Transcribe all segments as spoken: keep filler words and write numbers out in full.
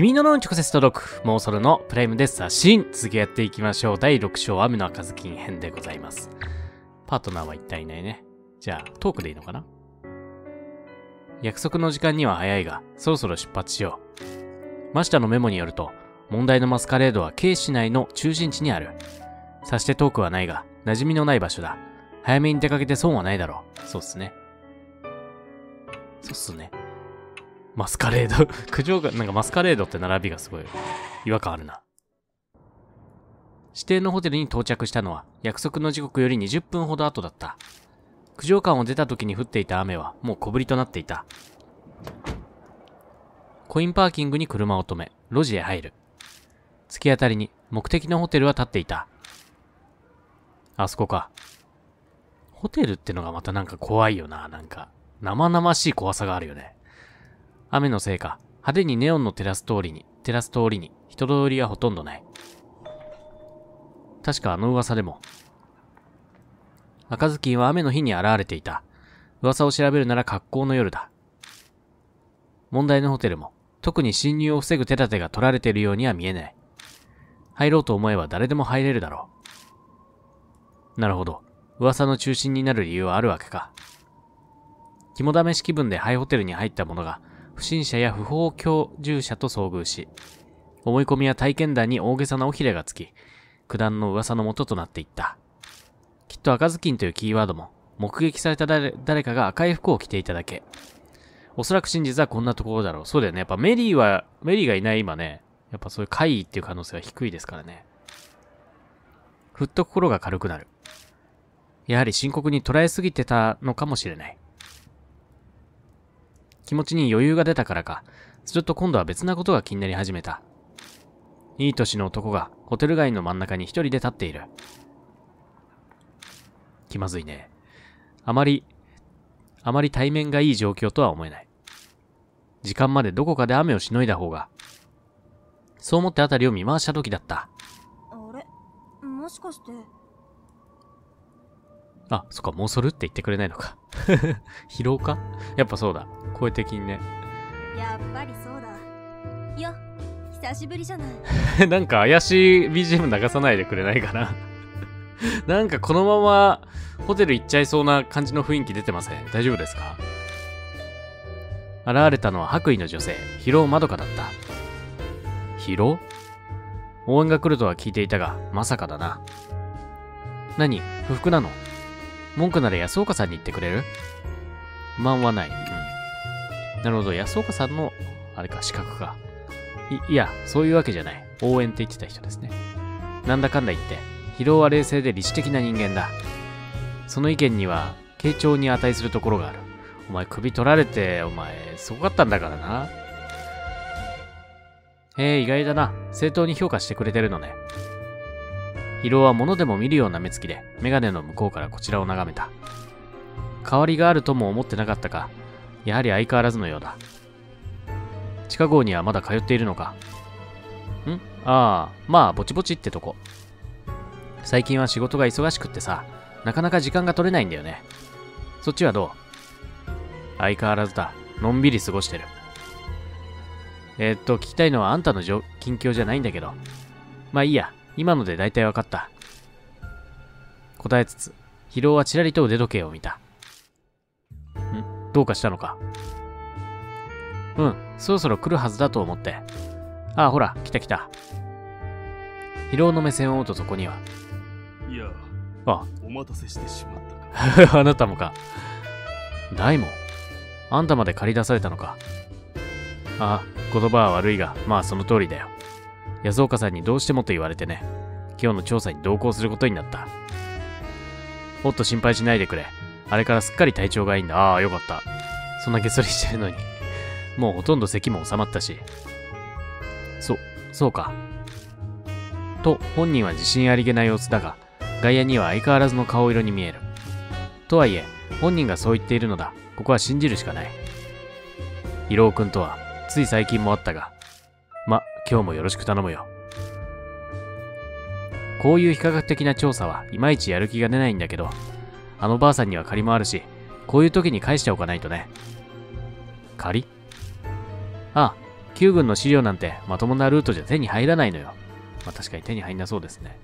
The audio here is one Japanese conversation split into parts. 君の脳に直接届く、もうそれのプライムで刷新。続きやっていきましょう。だいろく章、雨の赤ずきん編でございます。パートナーは一体いないね。じゃあ、トークでいいのかな?約束の時間には早いが、そろそろ出発しよう。真下のメモによると、問題のマスカレードはK市内の中心地にある。さして遠くはないが、馴染みのない場所だ。早めに出かけて損はないだろう。そうっすね。そうっすね。マスカレード。苦情が、なんかマスカレードって並びがすごい違和感あるな。指定のホテルに到着したのは約束の時刻よりにじゅっぷんほど後だった。苦情館を出た時に降っていた雨はもう小降りとなっていた。コインパーキングに車を止め、路地へ入る。突き当たりに目的のホテルは立っていた。あそこか。ホテルってのがまたなんか怖いよな。なんか生々しい怖さがあるよね。雨のせいか、派手にネオンのテラス通りに、テラス通りに人通りはほとんどない。確かあの噂でも、赤ずきんは雨の日に現れていた。噂を調べるなら格好の夜だ。問題のホテルも、特に侵入を防ぐ手立てが取られているようには見えない。入ろうと思えば誰でも入れるだろう。なるほど。噂の中心になる理由はあるわけか。肝試し気分でハイホテルに入った者が、不審者や不法居住者と遭遇し、思い込みや体験談に大げさな尾ひれがつき、苦談の噂の元となっていった。きっと赤ずきんというキーワードも、目撃された 誰, 誰かが赤い服を着ていただけ。おそらく真実はこんなところだろう。そうだよね。やっぱメリーは、メリーがいない今ね、やっぱそういう怪異っていう可能性は低いですからね。ふっと心が軽くなる。やはり深刻に捉えすぎてたのかもしれない。気持ちに余裕が出たからか、すると今度は別なことが気になり始めた。いい年の男がホテル街の真ん中に一人で立っている。気まずいね。あまり、あまり対面がいい状況とは思えない。時間までどこかで雨をしのいだ方が。そう思って辺りを見回した時だった。あれ?もしかして。あ、そっか、もうそるって言ってくれないのか。疲労か?やっぱそうだ。声的にね。やっぱりそうだ。よ、久しぶりじゃない。なんか怪しい ビージーエム 流さないでくれないかな。なんかこのままホテル行っちゃいそうな感じの雰囲気出てません。大丈夫ですか?現れたのは白衣の女性、広尾まどかだった。広尾?応援が来るとは聞いていたが、まさかだな。何?不服なの?文句なら安岡さんに言ってくれる?不満はない。うん。なるほど。安岡さんの、あれか、資格か。い、いや、そういうわけじゃない。応援って言ってた人ですね。なんだかんだ言って、疲労は冷静で理知的な人間だ。その意見には、傾聴に値するところがある。お前、首取られて、お前、すごかったんだからな。へえ、意外だな。正当に評価してくれてるのね。疲労は物でも見るような目つきで、メガネの向こうからこちらを眺めた。変わりがあるとも思ってなかったか、やはり相変わらずのようだ。地下壕にはまだ通っているのか。ん?ああ、まあ、ぼちぼちってとこ。最近は仕事が忙しくってさ、なかなか時間が取れないんだよね。そっちはどう?相変わらずだ。のんびり過ごしてる。えー、っと、聞きたいのはあんたの近況じゃないんだけど。まあいいや。今ので大体わかった。答えつつ、疲労はちらりと腕時計を見た。ん?どうかしたのか?うん、そろそろ来るはずだと思って。ああ、ほら、来た来た。疲労の目線を追うとそこには。いや、あ、お待たせしてしまったか。あなたもか。大門、あんたまで駆り出されたのか。ああ、言葉は悪いが、まあその通りだよ。安岡さんにどうしてもと言われてね、今日の調査に同行することになった。もっと心配しないでくれ。あれからすっかり体調がいいんだ。ああ、よかった。そんなげそりしてるのに。もうほとんど咳も収まったし。そ、そうか。と、本人は自信ありげな様子だが、外野には相変わらずの顔色に見える。とはいえ、本人がそう言っているのだ。ここは信じるしかない。伊郎君とは、つい最近もあったが、ま、今日もよろしく頼むよ。こういう非科学的な調査はいまいちやる気が出ないんだけど、あのばあさんには借りもあるし、こういう時に返しておかないとね。借り?ああ、旧軍の資料なんてまともなルートじゃ手に入らないのよ。まあ確かに手に入んなそうですね。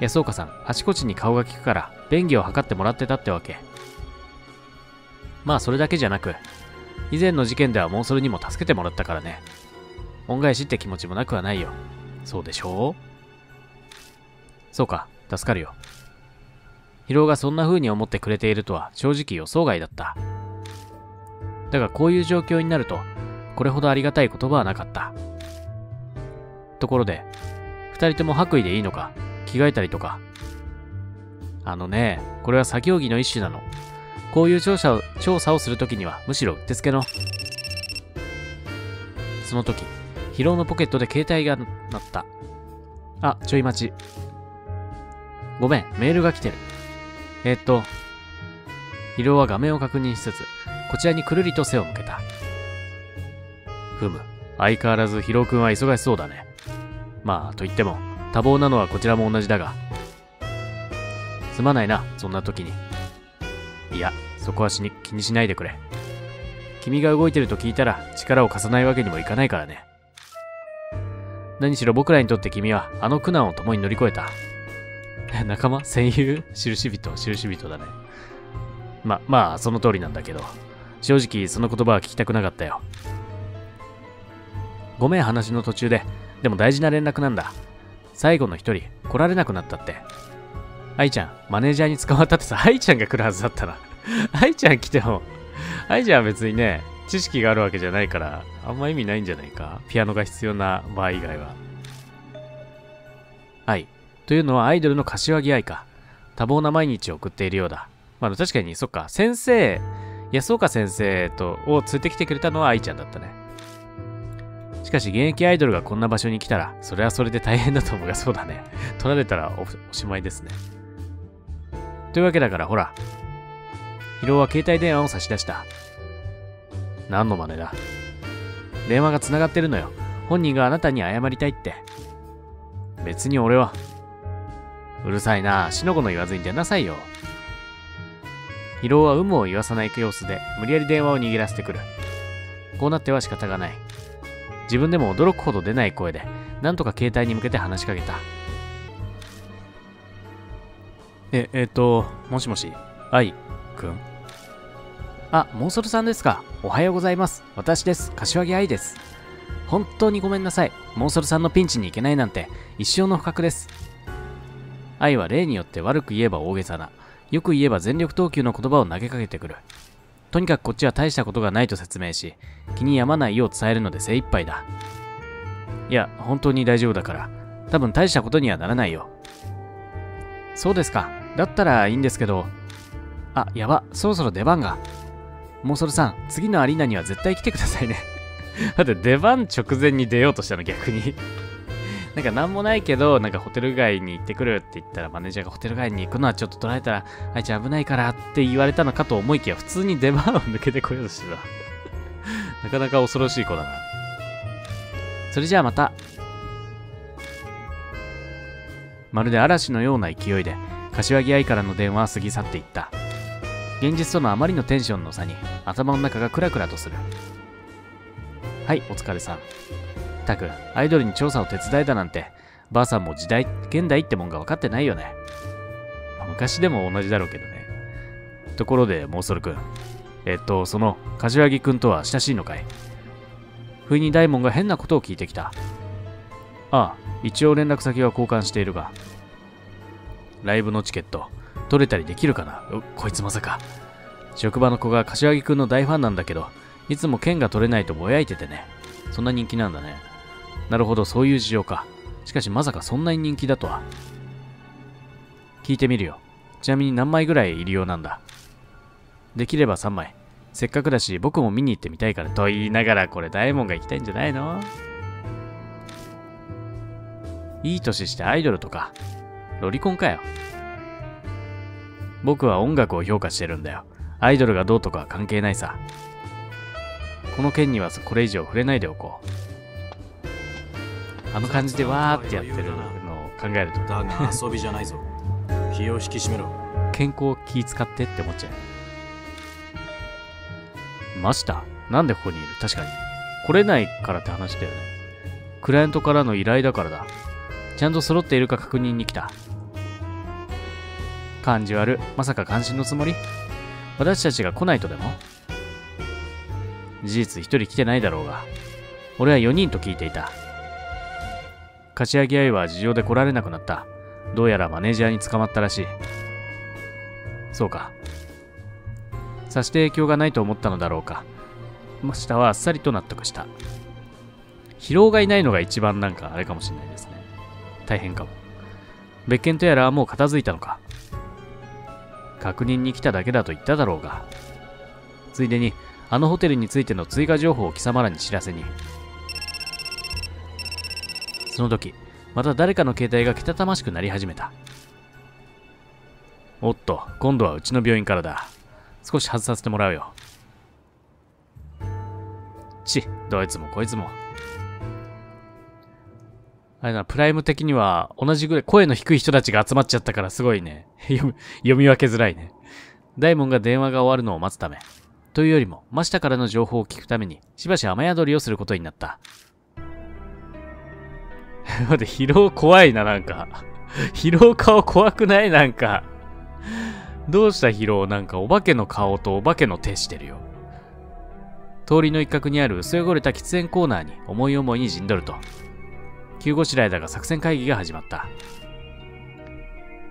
安岡さん、あちこちに顔が利くから、便宜を図ってもらってたってわけ。まあそれだけじゃなく、以前の事件ではモンソルにも助けてもらったからね。恩返しって気持ちもなくはないよ。そうでしょう？そうか、助かるよ。ヒロがそんな風に思ってくれているとは正直予想外だった。だがこういう状況になると、これほどありがたい言葉はなかった。ところで、二人とも白衣でいいのか、着替えたりとか。あのね、これは作業着の一種なの。こういう調査を、調査をするときにはむしろうってつけの。その時、疲労のポケットで携帯が鳴った。あ、ちょい待ち。ごめん、メールが来てる。えー、っと、疲労は画面を確認しつつ、こちらにくるりと背を向けた。ふむ、相変わらず疲労くんは忙しそうだね。まあ、といっても、多忙なのはこちらも同じだが。すまないな、そんな時に。いや、そこはしに気にしないでくれ。君が動いてると聞いたら、力を貸さないわけにもいかないからね。何しろ僕らにとって君は、あの苦難を共に乗り越えた。仲間？戦友？印人、印人だね。ま、まあ、その通りなんだけど、正直その言葉は聞きたくなかったよ。ごめん、話の途中で。でも大事な連絡なんだ。最後の一人、来られなくなったって。愛ちゃん、マネージャーに捕まったってさ、愛ちゃんが来るはずだったな。愛ちゃん来ても、愛ちゃんは別にね、知識があるわけじゃないから、あんま意味ないんじゃないか。ピアノが必要な場合以外は。愛。というのはアイドルの柏木愛か。多忙な毎日を送っているようだ。まあ確かに、そっか、先生、安岡先生と、を連れてきてくれたのは愛ちゃんだったね。しかし現役アイドルがこんな場所に来たら、それはそれで大変だと思うが、そうだね。取られたら お, おしまいですね。というわけだから、ほら。ヒロは携帯電話を差し出した。何の真似だ。電話が繋がってるのよ。本人があなたに謝りたいって。別に俺は。うるさいな。しのこの言わずに出なさいよ。ヒロは有無を言わさない様子で、無理やり電話を握らせてくる。こうなっては仕方がない。自分でも驚くほど出ない声で、なんとか携帯に向けて話しかけた。え、えっと、もしもし、愛くん？あ、モンソルさんですか。おはようございます。私です。柏木愛です。本当にごめんなさい。モンソルさんのピンチに行けないなんて、一生の不覚です。愛は例によって悪く言えば大げさな、よく言えば全力投球の言葉を投げかけてくる。とにかくこっちは大したことがないと説明し、気に病まないよう伝えるので精一杯だ。いや、本当に大丈夫だから。多分大したことにはならないよ。そうですか。だったらいいんですけど。あ、やば。そろそろ出番が。モンソルさん、次のアリーナには絶対来てくださいね。だって出番直前に出ようとしたの、逆に。なんかなんもないけど、なんかホテル街に行ってくるって言ったら、マネージャーがホテル街に行くのはちょっと取られたら、あいちゃん危ないからって言われたのかと思いきや、普通に出番を抜けてこようとしてた。なかなか恐ろしい子だな。それじゃあまた。まるで嵐のような勢いで、柏木愛からの電話は過ぎ去っていった。現実とのあまりのテンションの差に、頭の中がクラクラとする。はい、お疲れさん。たく、アイドルに調査を手伝えたなんて、ばあさんも時代、現代ってもんが分かってないよね。まあ、昔でも同じだろうけどね。ところで、モンソルくん。えっと、その、柏木くんとは親しいのかい？不意に大門が変なことを聞いてきた。ああ、一応連絡先は交換しているが。ライブのチケット、取れたりできるかな？こいつまさか。職場の子が柏木くんの大ファンなんだけど、いつも券が取れないとぼやいててね。そんな人気なんだね。なるほど、そういう事情か。しかしまさかそんなに人気だとは。聞いてみるよ。ちなみに何枚ぐらいいるようなんだ。できればさんまい。せっかくだし、僕も見に行ってみたいからと言いながら、これ大門が行きたいんじゃないの？いい年してアイドルとか。ロリコンかよ。僕は音楽を評価してるんだよ。アイドルがどうとかは関係ないさ。この件にはこれ以上触れないでおこう。あの感じでわーってやってるのを考えると。だが遊びじゃないぞ。気を引き締めろ。健康を気使ってって思っちゃう。マスター、なんでここにいる？確かに。来れないからって話だよね。クライアントからの依頼だからだ。ちゃんと揃っているか確認に来た。感じ悪。まさか関心のつもり？私たちが来ないとでも？事実一人来てないだろうが、俺はよにんと聞いていた。柏木愛は事情で来られなくなった。どうやらマネージャーに捕まったらしい。そうか。さして影響がないと思ったのだろうか。下はあっさりと納得した。疲労がいないのが一番なんかあれかもしれないですね。大変かも。別件とやらはもう片付いたのか。確認に来ただけだと言っただろうが。ついでに、あのホテルについての追加情報を貴様らに知らせに。その時、また誰かの携帯がけたたましくなり始めた。おっと、今度はうちの病院からだ。少し外させてもらうよ。ち、どいつもこいつも。あれだな、プライム的には同じぐらい声の低い人たちが集まっちゃったからすごいね。読み分けづらいね。大門が電話が終わるのを待つため。というよりも、真下からの情報を聞くために、しばし雨宿りをすることになった。待って、疲労怖いな、なんか。疲労顔怖くない？なんか。どうした疲労？なんかお化けの顔とお化けの手してるよ。通りの一角にある薄汚れた喫煙コーナーに思い思いに陣取ると、急ごしらえだが作戦会議が始まった。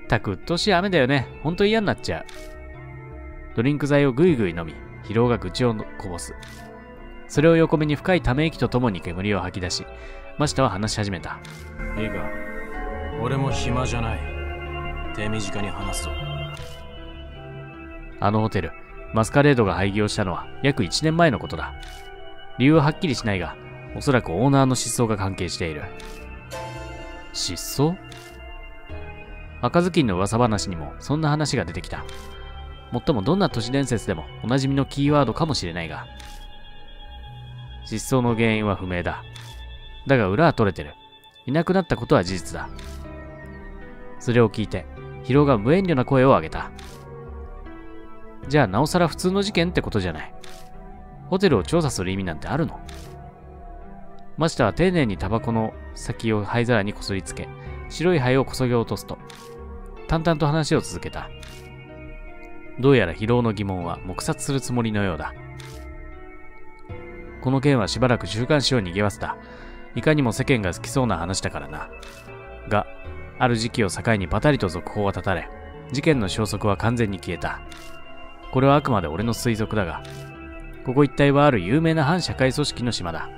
たくうっとうしい雨だよね。ほんと嫌になっちゃう。ドリンク剤をぐいぐい飲み、疲労が愚痴をこぼす。それを横目に深いため息とともに煙を吐き出し、真下は話し始めた。いいか、俺も暇じゃない。手短に話すぞ。あのホテル、マスカレードが廃業したのは約いちねんまえのことだ。理由ははっきりしないが、おそらくオーナーの失踪が関係している。失踪？赤ずきんの噂話にもそんな話が出てきた。もっともどんな都市伝説でもおなじみのキーワードかもしれないが、失踪の原因は不明だ。だが裏は取れてる。いなくなったことは事実だ。それを聞いて、ヒロが無遠慮な声を上げた。じゃあなおさら普通の事件ってことじゃない。ホテルを調査する意味なんてあるの？マシタは丁寧にタバコの先を灰皿にこすりつけ、白い灰をこそげ落とすと、淡々と話を続けた。どうやら疲労の疑問は黙殺するつもりのようだ。この件はしばらく週刊誌を賑わせた。いかにも世間が好きそうな話だからな。が、ある時期を境にパタリと続報は絶たれ、事件の消息は完全に消えた。これはあくまで俺の推測だが、ここ一帯はある有名な反社会組織の島だ。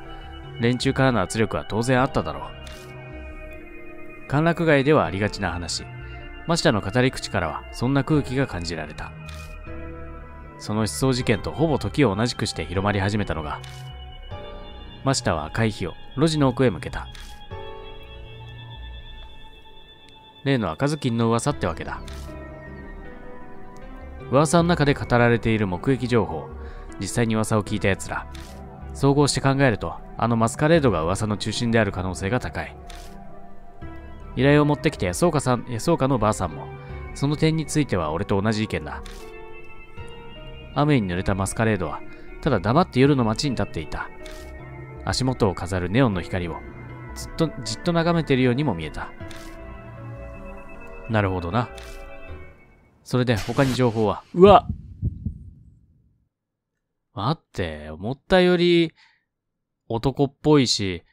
連中からの圧力は当然あっただろう。歓楽街ではありがちな話。真下の語り口からはそんな空気が感じられた。その失踪事件とほぼ時を同じくして広まり始めたのが、真下は赤い火を路地の奥へ向けた。例の赤ずきんの噂ってわけだ。噂の中で語られている目撃情報、実際に噂を聞いた奴ら、総合して考えると、あのマスカレードが噂の中心である可能性が高い。依頼を持ってきた安岡さん、安岡のばあさんも、その点については俺と同じ意見だ。雨に濡れたマスカレードは、ただ黙って夜の街に立っていた。足元を飾るネオンの光を、ずっと、じっと眺めているようにも見えた。なるほどな。それで他に情報は、うわっ！待って、思ったより男っぽいし、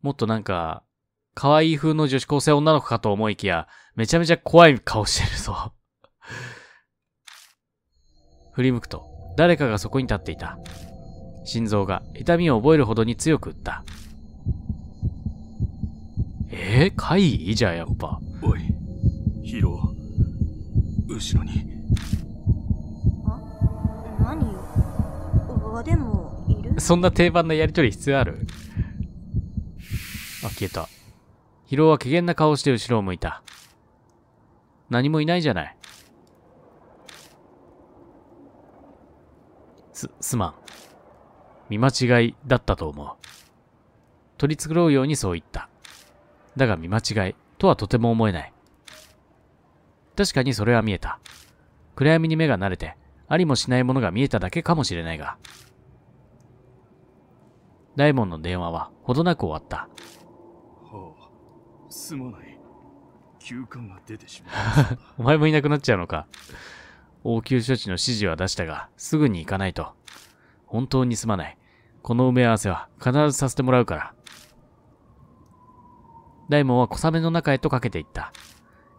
もっとなんか、可愛い風の女子高生女の子かと思いきや、めちゃめちゃ怖い顔してるぞ。振り向くと、誰かがそこに立っていた。心臓が痛みを覚えるほどに強く打った。えぇ、怪異？じゃあやっぱ。おい、ヒロ、後ろに。あ？何よ？でもいる？そんな定番なやりとり必要ある？あ、消えた。ヒロは怪訝な顔をして後ろを向いた。何もいないじゃない。す、すまん。見間違いだったと思う。取り繕うようにそう言った。だが見間違いとはとても思えない。確かにそれは見えた。暗闇に目が慣れて、ありもしないものが見えただけかもしれないが。大門の電話はほどなく終わった。はあ、すまない。休暇が出てしまった。お前もいなくなっちゃうのか。応急処置の指示は出したが、すぐに行かないと。本当にすまない。この埋め合わせは必ずさせてもらうから。大門は小雨の中へとかけていった。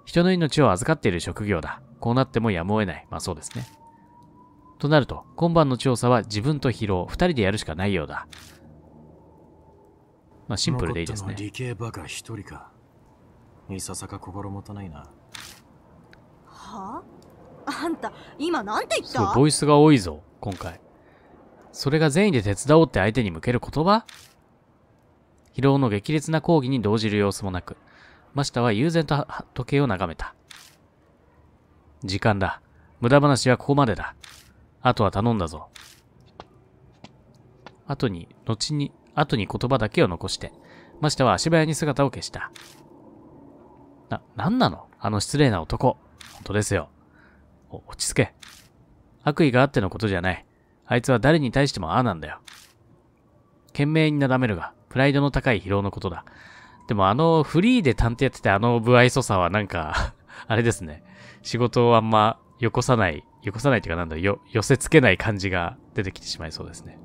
人の命を預かっている職業だ。こうなってもやむを得ない。まあそうですね。となると、今晩の調査は自分と疲労、二人でやるしかないようだ。まあシンプルでいいですね。理系バカ一人か。いささか心もとないな。はあ？あんた、今なんて言った？そう、ボイスが多いぞ、今回。それが善意で手伝おうって相手に向ける言葉？疲労の激烈な抗議に動じる様子もなく、真下は悠然と時計を眺めた。時間だ。無駄話はここまでだ。あとは頼んだぞ。後に、後に、後に言葉だけを残して、真下は足早に姿を消した。な、なんなの？あの失礼な男。本当ですよ。お、落ち着け。悪意があってのことじゃない。あいつは誰に対してもああなんだよ。懸命になだめるが、プライドの高い疲労のことだ。でもあの、フリーで探偵やっててあの不愛想さはなんか、あれですね。仕事をあんまよこさない、よこさないっていうかなんだよ、寄せつけない感じが出てきてしまいそうですね。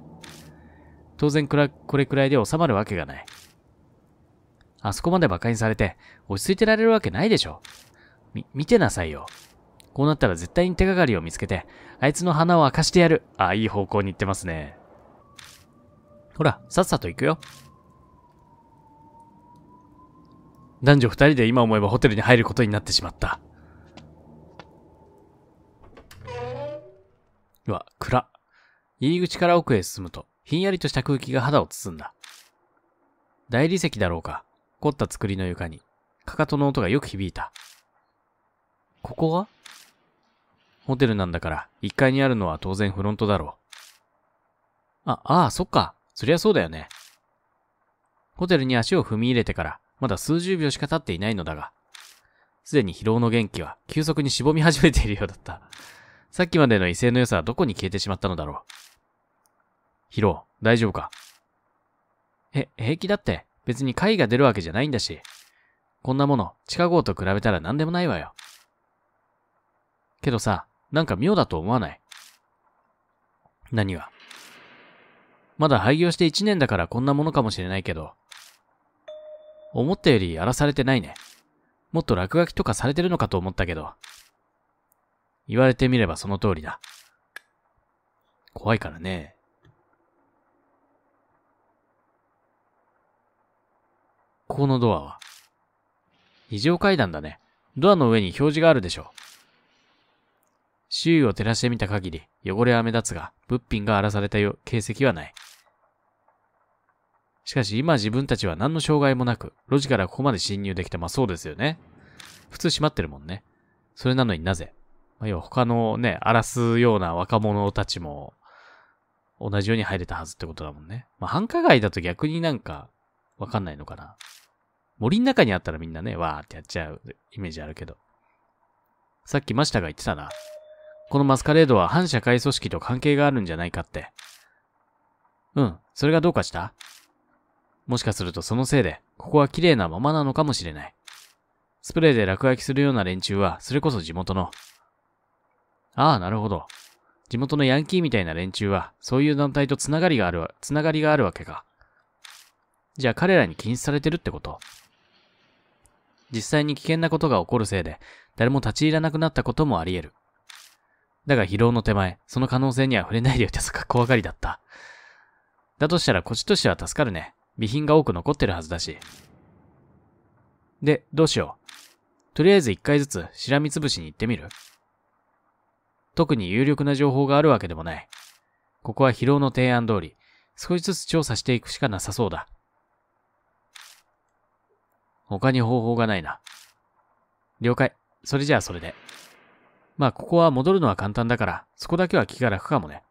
当然これ、これくらいで収まるわけがない。あそこまで馬鹿にされて、落ち着いてられるわけないでしょ。み、見てなさいよ。こうなったら絶対に手がかりを見つけて、あいつの鼻を明かしてやる。あ、いい方向に行ってますね。ほら、さっさと行くよ。男女二人で今思えばホテルに入ることになってしまった。うわ、暗。入り口から奥へ進むと、ひんやりとした空気が肌を包んだ。大理石だろうか。凝った作りの床に、かかとの音がよく響いた。ここは？ホテルなんだから、いっかいにあるのは当然フロントだろう。あ、ああ、そっか。そりゃそうだよね。ホテルに足を踏み入れてから、まだ数十秒しか経っていないのだが、すでに疲労の元気は急速にしぼみ始めているようだった。さっきまでの威勢の良さはどこに消えてしまったのだろう。疲労、大丈夫か？え、平気だって別に貝が出るわけじゃないんだし、こんなもの地下壕と比べたら何でもないわよ。けどさ、なんか妙だと思わない？何が？まだ廃業していちねんだからこんなものかもしれないけど、思ったよりやらされてないね。もっと落書きとかされてるのかと思ったけど。言われてみればその通りだ。怖いからね。ここのドアは。非常階段だね。ドアの上に表示があるでしょう。周囲を照らしてみた限り、汚れは目立つが、物品が荒らされた形跡はない。しかし今自分たちは何の障害もなく、路地からここまで侵入できた。まあそうですよね。普通閉まってるもんね。それなのになぜ。まあ要は他のね、荒らすような若者たちも、同じように入れたはずってことだもんね。まあ繁華街だと逆になんか、わかんないのかな。森の中にあったらみんなね、わーってやっちゃうイメージあるけど。さっき真下が言ってたな。このマスカレードは反社会組織と関係があるんじゃないかって。うん、それがどうかした？もしかするとそのせいで、ここは綺麗なままなのかもしれない。スプレーで落書きするような連中は、それこそ地元の。ああ、なるほど。地元のヤンキーみたいな連中は、そういう団体とつながりがある、つながりがあるわけか。じゃあ彼らに禁止されてるってこと？実際に危険なことが起こるせいで、誰も立ち入らなくなったこともあり得る。だが疲労の手前、その可能性には触れないでよってそっか怖がりだった。だとしたらこっちとしては助かるね。備品が多く残ってるはずだし。で、どうしよう。とりあえず一回ずつしらみつぶしに行ってみる？特に有力な情報があるわけでもない。ここは疲労の提案通り、少しずつ調査していくしかなさそうだ。他に方法がないな。了解。それじゃあそれで。まあ、ここは戻るのは簡単だから、そこだけは気が楽かもね。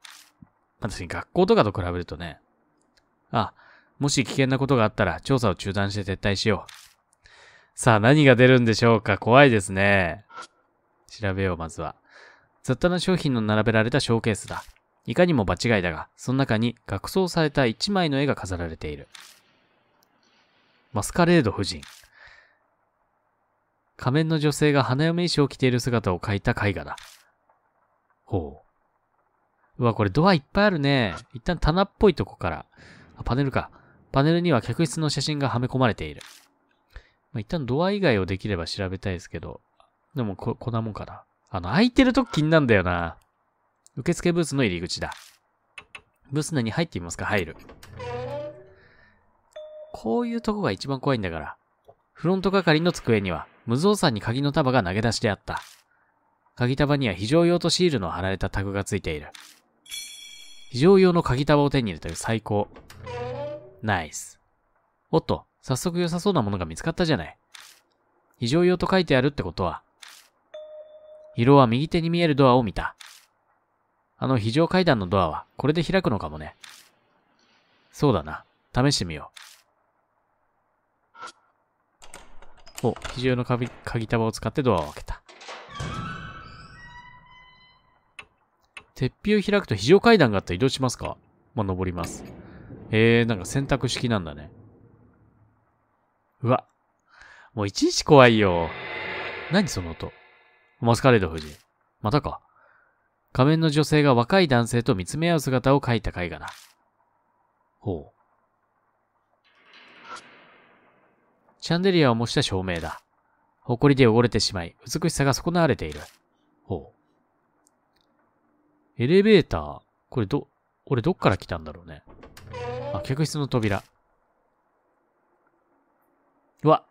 確かに学校とかと比べるとね。あ、もし危険なことがあったら調査を中断して撤退しよう。さあ何が出るんでしょうか。怖いですね。調べよう、まずは。雑多な商品の並べられたショーケースだ。いかにも場違いだが、その中に額装された一枚の絵が飾られている。マスカレード夫人。仮面の女性が花嫁衣装を着ている姿を描いた絵画だ。ほう。うわ、これドアいっぱいあるね。一旦棚っぽいとこから。あ、パネルか。パネルには客室の写真がはめ込まれている。まあ、一旦ドア以外をできれば調べたいですけど。でもこ、こんなもんかな。あの、開いてると気になるんだよな。受付ブースの入り口だ。ブース内に入ってみますか。入る。こういうとこが一番怖いんだから。フロント係の机には、無造作に鍵の束が投げ出してあった。鍵束には非常用とシールの貼られたタグがついている。非常用の鍵束を手に入れたよ。最高。ナイス。おっと、早速良さそうなものが見つかったじゃない。非常用と書いてあるってことは。色は右手に見えるドアを見た。あの非常階段のドアはこれで開くのかもね。そうだな。試してみよう。お、非常用の鍵束を使ってドアを開けた。鉄皮を開くと非常階段があった。移動しますか。まあ、登ります。えー、なんか選択式なんだね。うわ。もういちいち怖いよ。何その音。マスカレード夫人。またか。仮面の女性が若い男性と見つめ合う姿を描いた絵画だ。ほう。シャンデリアを模した照明だ。埃で汚れてしまい、美しさが損なわれている。ほう。エレベーター。これど、俺どっから来たんだろうね。あ、客室の扉。うわ。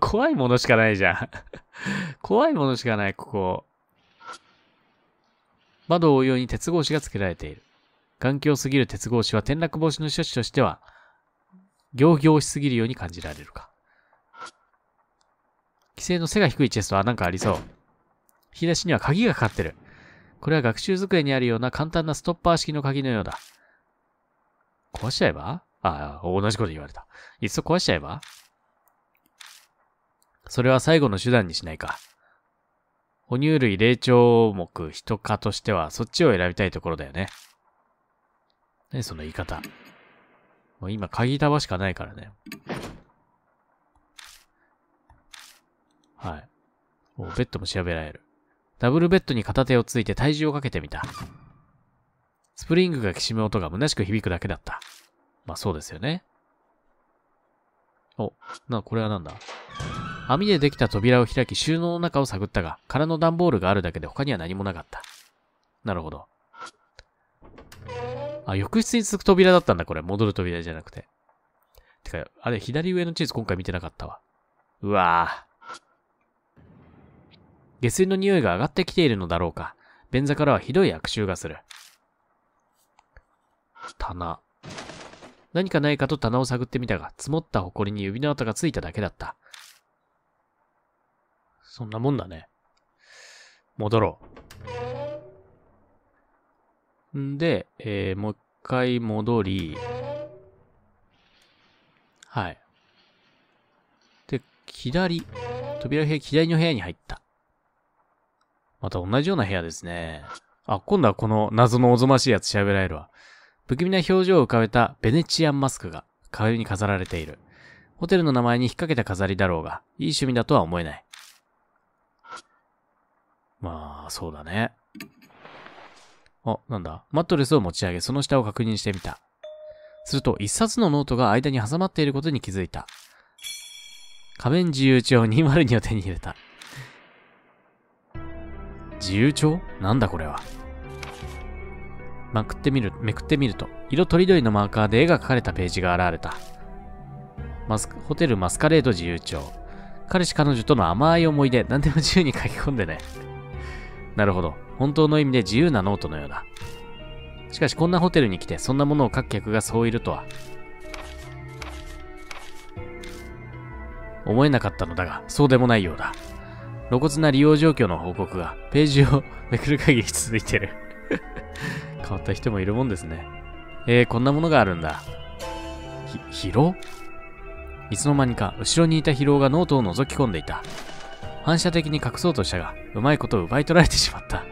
怖いものしかないじゃん。怖いものしかない、ここ。窓を覆うように鉄格子が付けられている。頑強すぎる鉄格子は転落防止の処置としては、仰々しすぎるように感じられるか。規制の背が低いチェストはなんかありそう。引き出しには鍵がかかってる。これは学習机にあるような簡単なストッパー式の鍵のようだ。壊しちゃえば？ああ、同じこと言われた。いっそ壊しちゃえば？それは最後の手段にしないか。哺乳類、霊長目、人科としてはそっちを選びたいところだよね。ね、その言い方。もう今、鍵束しかないからね。はい。お、ベッドも調べられる。ダブルベッドに片手をついて体重をかけてみた。スプリングがきしむ音が虚しく響くだけだった。まあそうですよね。お、な、これはなんだ？網でできた扉を開き収納の中を探ったが、空の段ボールがあるだけで他には何もなかった。なるほど。あ、浴室に続く扉だったんだ、これ。戻る扉じゃなくて。てか、あれ、左上の地図今回見てなかったわ。うわぁ。下水の匂いが上がってきているのだろうか。便座からはひどい悪臭がする。棚。何かないかと棚を探ってみたが、積もった埃に指の跡がついただけだった。そんなもんだね。戻ろう。んで、えー、もう一回戻り。はい。で、左。扉部屋、左の部屋に入った。また同じような部屋ですね。あ、今度はこの謎のおぞましいやつ調べられるわ。不気味な表情を浮かべたベネチアンマスクが壁に飾られている。ホテルの名前に引っ掛けた飾りだろうが、いい趣味だとは思えない。まあ、そうだね。あ、なんだ。マットレスを持ち上げ、その下を確認してみた。すると、一冊のノートが間に挟まっていることに気づいた。仮面自由帳にひゃくにを手に入れた。自由帳？なんだこれは。まくってみる、めくってみると、色とりどりのマーカーで絵が描かれたページが現れた。マスク、ホテルマスカレード自由帳。彼氏彼女との甘い思い出、何でも自由に書き込んでね。なるほど。本当の意味で自由なノートのようだ。しかしこんなホテルに来てそんなものを書く客がそういるとは。思えなかったのだが、そうでもないようだ。露骨な利用状況の報告がページをめくる限り続いてる。変わった人もいるもんですね。えー、こんなものがあるんだ。ひ、疲労？いつの間にか後ろにいた疲労がノートを覗き込んでいた。反射的に隠そうとしたが、うまいことを奪い取られてしまった。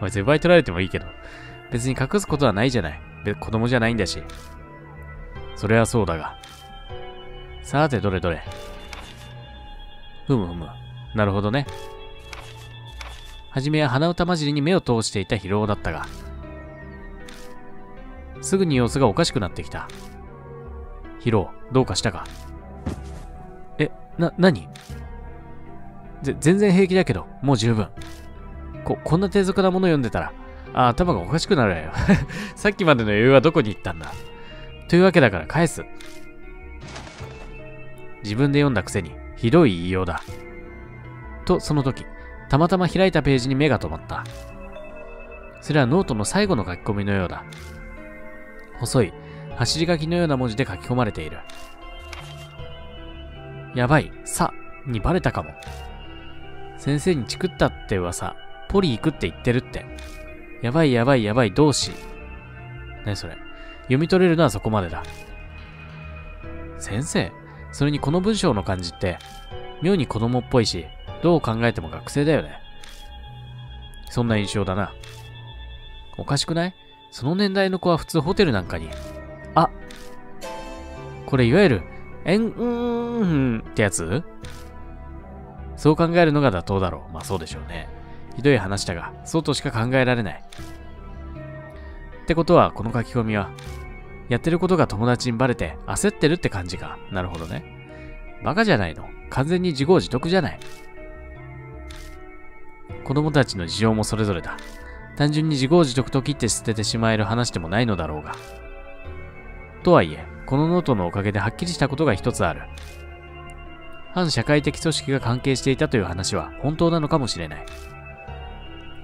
別に奪い取られてもいいけど。別に隠すことはないじゃない。子供じゃないんだし。それはそうだが。さて、どれどれ。ふむふむ。なるほどね。はじめは鼻歌混じりに目を通していた広尾だったが、すぐに様子がおかしくなってきた。広尾、どうかしたか？え、な、何？ぜ、全然平気だけど、もう十分。こ、こんな低俗なもの読んでたら、あ、頭がおかしくなるよ。さっきまでの余裕はどこに行ったんだ？というわけだから返す。自分で読んだくせに、ひどい言いようだ。と、その時、たまたま開いたページに目が止まった。それはノートの最後の書き込みのようだ。細い、走り書きのような文字で書き込まれている。やばい、さ、にバレたかも。先生にチクったって噂、ポリ行くって言ってるって。やばいやばいやばい、同志。何それ。読み取れるのはそこまでだ。先生、それにこの文章の感じって、妙に子供っぽいし、どう考えても学生だよね。そんな印象だな。おかしくない？その年代の子は普通ホテルなんかに。あ、これいわゆる、えん、うーん、ってやつ？そう考えるのが妥当だろう。まあそうでしょうね。ひどい話だが、そうとしか考えられない。ってことは、この書き込みは、やってることが友達にバレて焦ってるって感じか。なるほどね。バカじゃないの。完全に自業自得じゃない。子供たちの事情もそれぞれだ。単純に自業自得と切って捨ててしまえる話でもないのだろうが。とはいえ、このノートのおかげではっきりしたことが一つある。反社会的組織が関係していたという話は本当なのかもしれない。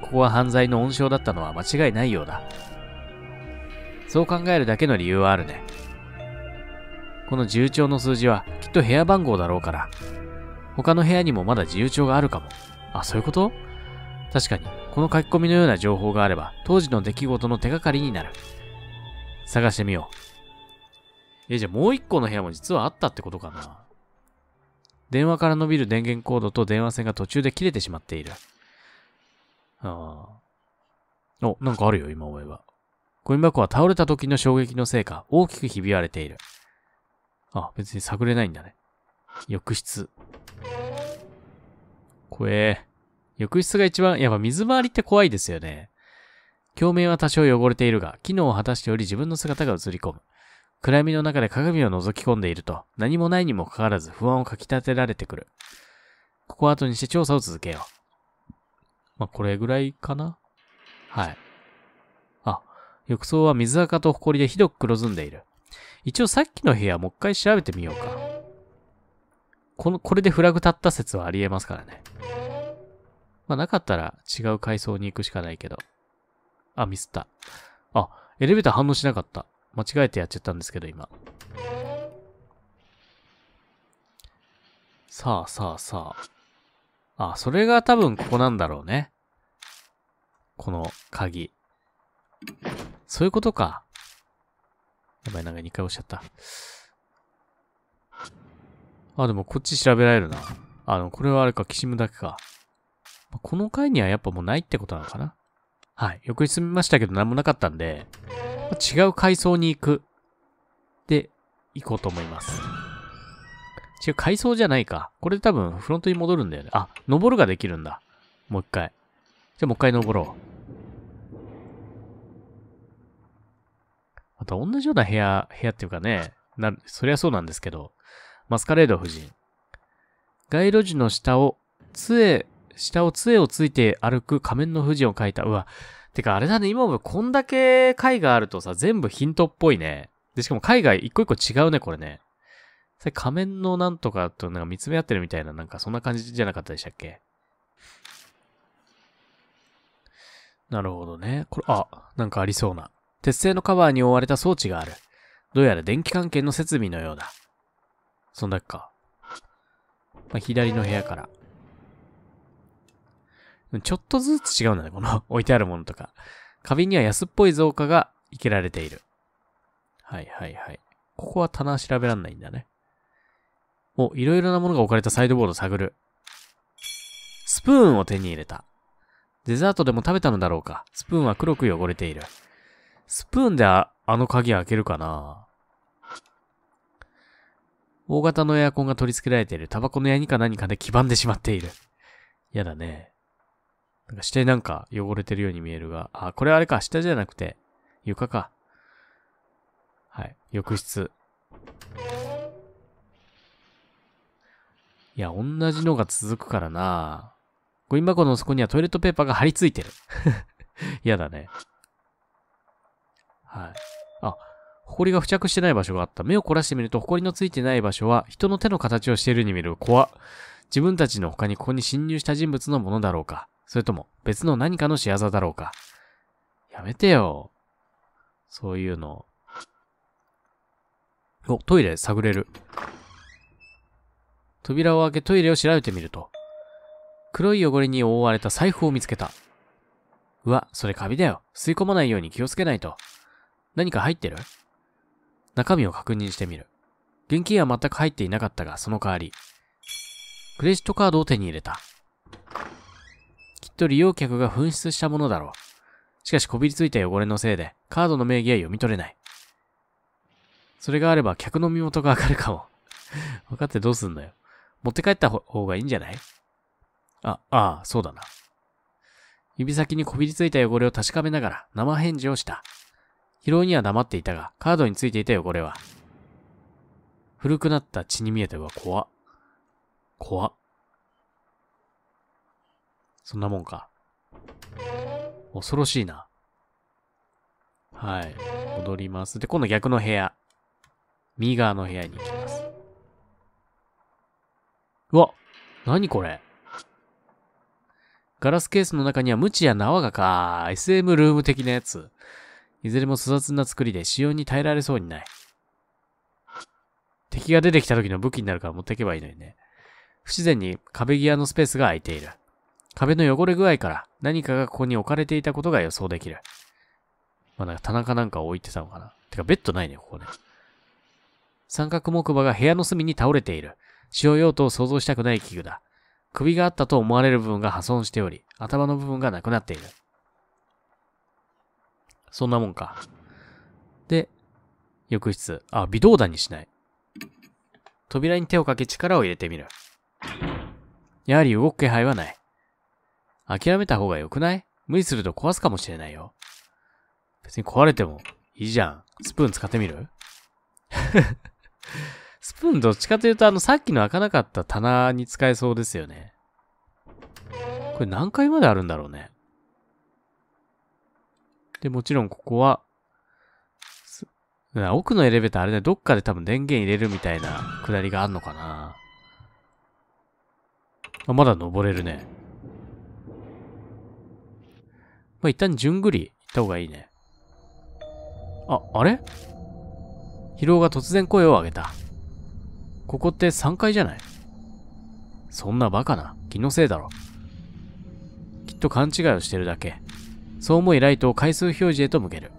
ここは犯罪の温床だったのは間違いないようだ。そう考えるだけの理由はあるね。この自由帳の数字はきっと部屋番号だろうから、他の部屋にもまだ自由帳があるかも。あ、そういうこと？確かに、この書き込みのような情報があれば、当時の出来事の手がかりになる。探してみよう。え、じゃあもう一個の部屋も実はあったってことかな。電話から伸びる電源コードと電話線が途中で切れてしまっている。ああ。お、なんかあるよ、今思えば。ゴミ箱は倒れた時の衝撃のせいか、大きくひび割れている。あ、別に探れないんだね。浴室。怖え。浴室が一番、やっぱ水回りって怖いですよね。鏡面は多少汚れているが、機能を果たしており自分の姿が映り込む。暗闇の中で鏡を覗き込んでいると、何もないにもかかわらず不安をかきたてられてくる。ここは後にして調査を続けよう。まあ、これぐらいかな？はい。あ、浴槽は水垢と埃でひどく黒ずんでいる。一応さっきの部屋もう一回調べてみようか。この、これでフラグ立った説はありえますからね。まあなかったら違う階層に行くしかないけど。あ、ミスった。あ、エレベーター反応しなかった。間違えてやっちゃったんですけど、今。さあさあさあ。あ、それが多分ここなんだろうね。この鍵。そういうことか。やばい、なんかにかい押しちゃった。あ、でもこっち調べられるな。あの、これはあれか、きしむだけか。この階にはやっぱもうないってことなのかな？はい。浴室見ましたけど何もなかったんで、違う階層に行く。で、行こうと思います。違う階層じゃないか。これで多分フロントに戻るんだよね。あ、登るができるんだ。もう一回。じゃあもう一回登ろう。また同じような部屋、部屋っていうかね、なる、そりゃそうなんですけど、マスカレード夫人。街路樹の下を、杖、下を杖をついて歩く仮面の富士を描いた。うわ。てかあれだね、今もこんだけ絵があるとさ、全部ヒントっぽいね。で、しかも絵が一個一個違うね、これね。さ、仮面のなんとかとなんか見つめ合ってるみたいな、なんかそんな感じじゃなかったでしたっけ？なるほどね。これ、あ、なんかありそうな。鉄製のカバーに覆われた装置がある。どうやら電気関係の設備のようだ。そんだけか。まあ、左の部屋から。ちょっとずつ違うんだね、この置いてあるものとか。花瓶には安っぽい造花が生けられている。はいはいはい。ここは棚調べらんないんだね。お、いろいろなものが置かれたサイドボードを探る。スプーンを手に入れた。デザートでも食べたのだろうか。スプーンは黒く汚れている。スプーンで あ, あの鍵開けるかな。大型のエアコンが取り付けられている。タバコのヤニか何かで黄ばんでしまっている。やだね。なんか下になんか汚れてるように見えるが。あ、これあれか。下じゃなくて、床か。はい。浴室。いや、同じのが続くからな。ゴミ箱の底にはトイレットペーパーが張り付いてる。やだね。はい。あ、埃が付着してない場所があった。目を凝らしてみると、埃のついてない場所は、人の手の形をしているように見える。怖っ。自分たちの他にここに侵入した人物のものだろうか。それとも、別の何かの仕業だろうか。やめてよ。そういうの。お、トイレ探れる。扉を開け、トイレを調べてみると、黒い汚れに覆われた財布を見つけた。うわ、それカビだよ。吸い込まないように気をつけないと。何か入ってる？中身を確認してみる。現金は全く入っていなかったが、その代わり、クレジットカードを手に入れた。きっと利用客が紛失したものだろう。しかしこびりついた汚れのせいで、カードの名義は読み取れない。それがあれば客の身元がわかるかも。分かってどうすんのよ。持って帰った方がいいんじゃない？あ、ああ、そうだな。指先にこびりついた汚れを確かめながら生返事をした。疲労には黙っていたが、カードについていた汚れは、古くなった血に見えた。うわ、怖っ。怖っ。そんなもんか。恐ろしいな。はい。戻ります。で、今度逆の部屋。右側の部屋に行きます。うわ、何これ。ガラスケースの中にはムチや縄がか、エスエム ルーム的なやつ。いずれも粗雑な作りで使用に耐えられそうにない。敵が出てきた時の武器になるから持っていけばいいのにね。不自然に壁際のスペースが空いている。壁の汚れ具合から何かがここに置かれていたことが予想できる。まあなんか棚かなんか置いてたのかな。てかベッドないね、ここね。三角木馬が部屋の隅に倒れている。使用用途を想像したくない器具だ。首があったと思われる部分が破損しており、頭の部分がなくなっている。そんなもんか。で、浴室。あ、微動だにしない。扉に手をかけ力を入れてみる。やはり動く気配はない。諦めた方が良くない？無理すると壊すかもしれないよ。別に壊れてもいいじゃん。スプーン使ってみる？スプーンどっちかというと、あの、さっきの開かなかった棚に使えそうですよね。これ何階まであるんだろうね。で、もちろんここは、奥のエレベーターあれね、どっかで多分電源入れるみたいな下りがあんのかな。あ、まだ登れるね。まあ、一旦順繰り行った方がいいね。あ、あれ？疲労が突然声を上げた。ここってさんがいじゃない？そんなバカな。気のせいだろ。きっと勘違いをしてるだけ。そう思いライトを回数表示へと向ける。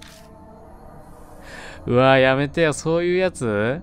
うわぁ、やめてよ。そういうやつ？